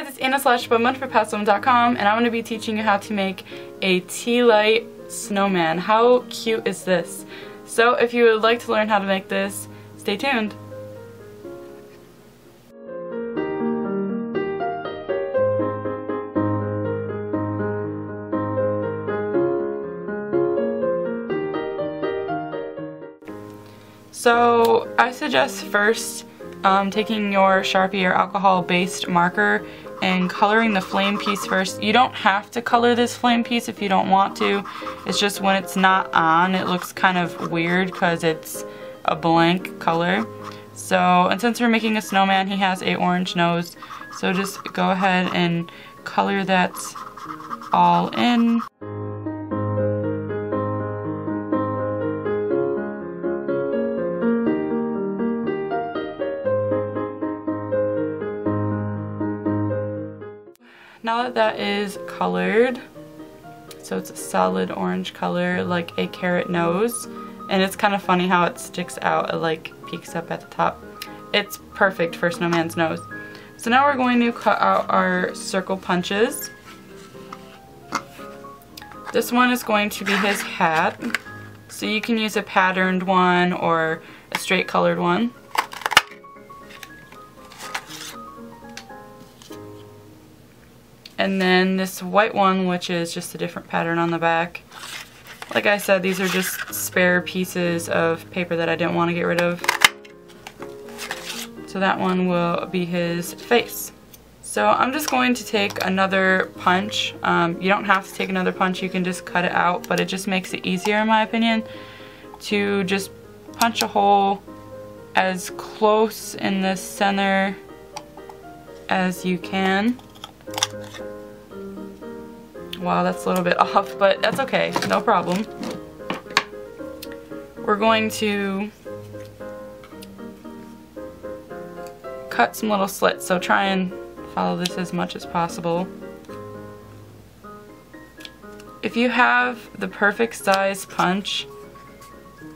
guys, it's Anna/Bunbun for PastelBunBun.com, and I'm going to be teaching you how to make a tea light snowman. How cute is this? So if you would like to learn how to make this, stay tuned. So I suggest first taking your Sharpie or alcohol-based marker and coloring the flame piece first. You don't have to color this flame piece if you don't want to. It's just when it's not on, it looks kind of weird because it's a blank color. So, and since we're making a snowman, he has an orange nose. So just go ahead and color that all in. Now that that is colored, so it's a solid orange color like a carrot nose, and it's kind of funny how it sticks out, it like peaks up at the top. It's perfect for snowman's nose. So now we're going to cut out our circle punches. This one is going to be his hat, so you can use a patterned one or a straight colored one. And then this white one, which is just a different pattern on the back. Like I said, these are just spare pieces of paper that I didn't want to get rid of. So that one will be his face. So I'm just going to take another punch. You don't have to take another punch, you can just cut it out, but it just makes it easier in my opinion to just punch a hole as close in the center as you can. Wow, that's a little bit off, but that's okay, no problem. We're going to cut some little slits, so try and follow this as much as possible. If you have the perfect size punch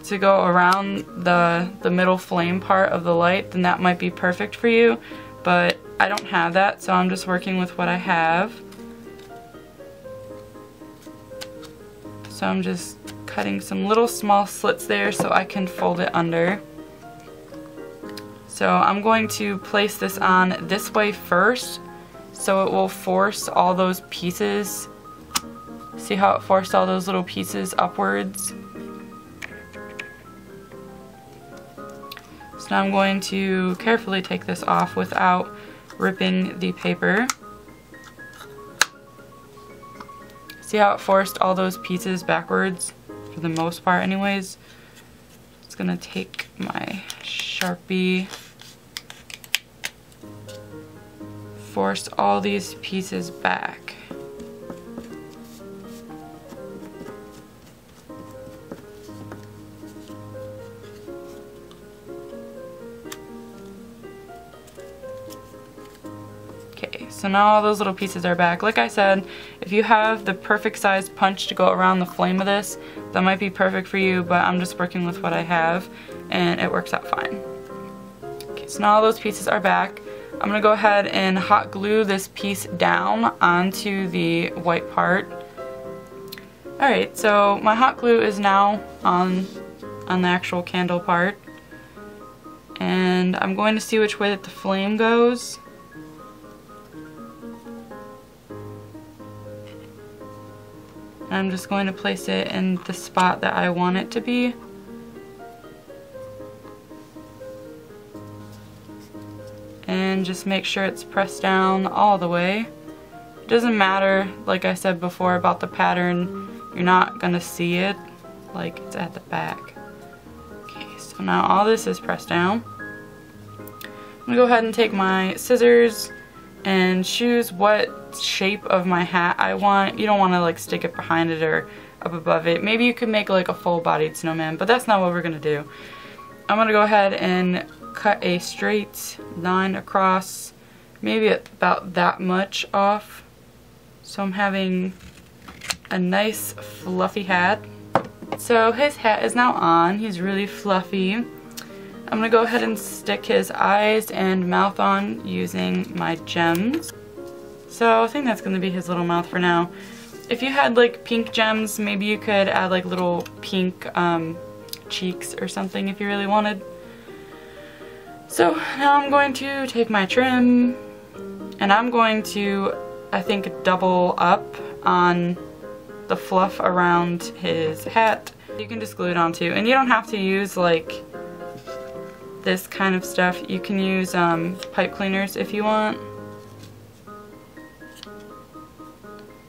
to go around the middle flame part of the light, then that might be perfect for you, but I don't have that, so I'm just working with what I have. So I'm just cutting some little small slits there so I can fold it under. So I'm going to place this on this way first so it will force all those pieces. See how it forced all those little pieces upwards? So now I'm going to carefully take this off without ripping the paper. See how it forced all those pieces backwards, for the most part anyways. I'm just gonna take my Sharpie, force all these pieces back. So now all those little pieces are back. Like I said, if you have the perfect size punch to go around the flame of this, that might be perfect for you, but I'm just working with what I have, and it works out fine. Okay, so now all those pieces are back. I'm gonna go ahead and hot glue this piece down onto the white part. Alright, so my hot glue is now on the actual candle part, and I'm going to see which way that the flame goes. I'm just going to place it in the spot that I want it to be. And just make sure it's pressed down all the way. It doesn't matter, like I said before, about the pattern. You're not going to see it, like it's at the back. Okay, so now all this is pressed down. I'm going to go ahead and take my scissors and choose what shape of my hat I want. You don't want to like stick it behind it or up above it. Maybe you could make like a full-bodied snowman, but that's not what we're gonna do. I'm gonna go ahead and cut a straight line across, maybe about that much off, so I'm having a nice fluffy hat. So his hat is now on, he's really fluffy. I'm going to go ahead and stick his eyes and mouth on using my gems. So I think that's going to be his little mouth for now. If you had like pink gems, maybe you could add like little pink cheeks or something if you really wanted. So now I'm going to take my trim and I'm going to, I think, double up on the fluff around his hat. You can just glue it onto, and you don't have to use like this kind of stuff. You can use pipe cleaners if you want.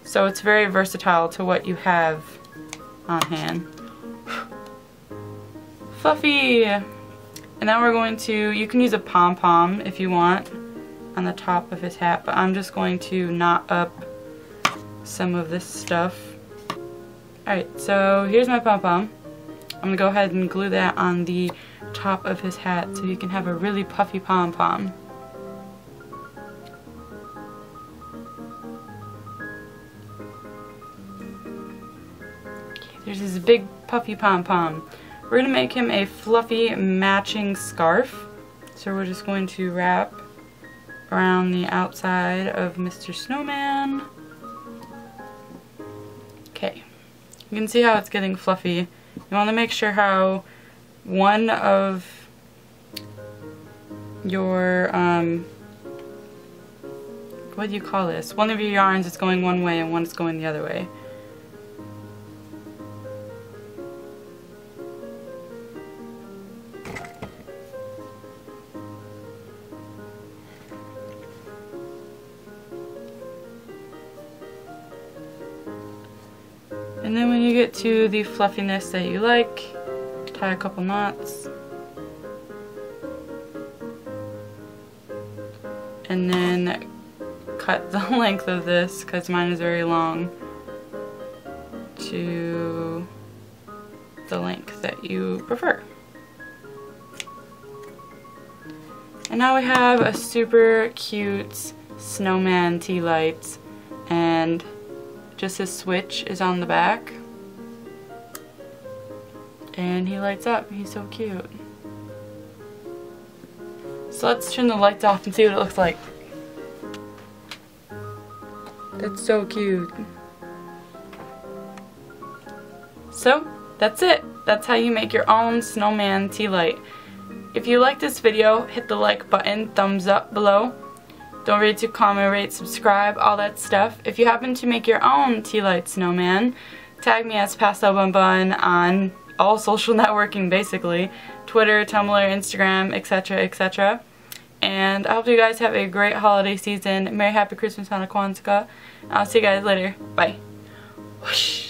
So it's very versatile to what you have on hand. Fluffy! And now we're going to, you can use a pom-pom if you want on the top of his hat, but I'm just going to knot up some of this stuff. Alright, so here's my pom-pom. I'm going to go ahead and glue that on the top of his hat so you can have a really puffy pom-pom. There's his big puffy pom-pom. We're going to make him a fluffy matching scarf. So we're just going to wrap around the outside of Mr. Snowman. Okay. You can see how it's getting fluffy. You want to make sure how one of your, what do you call this? One of your yarns is going one way and one is going the other way. And then when you get to the fluffiness that you like, tie a couple knots. And then cut the length of this, because mine is very long, to the length that you prefer. And now we have a super cute snowman tea light, and just his switch is on the back, and he lights up. He's so cute. So let's turn the lights off and see what it looks like. That's so cute. So that's it. That's how you make your own snowman tea light. If you like this video, hit the like button, thumbs up below. Don't forget to comment, rate, subscribe, all that stuff. If you happen to make your own tea light snowman, tag me as PastelBunBun on all social networking basically. Twitter, Tumblr, Instagram, etc, etc. And I hope you guys have a great holiday season. Merry Happy Christmas, Hanukkah, Kwanzaa. I'll see you guys later. Bye. Whoosh.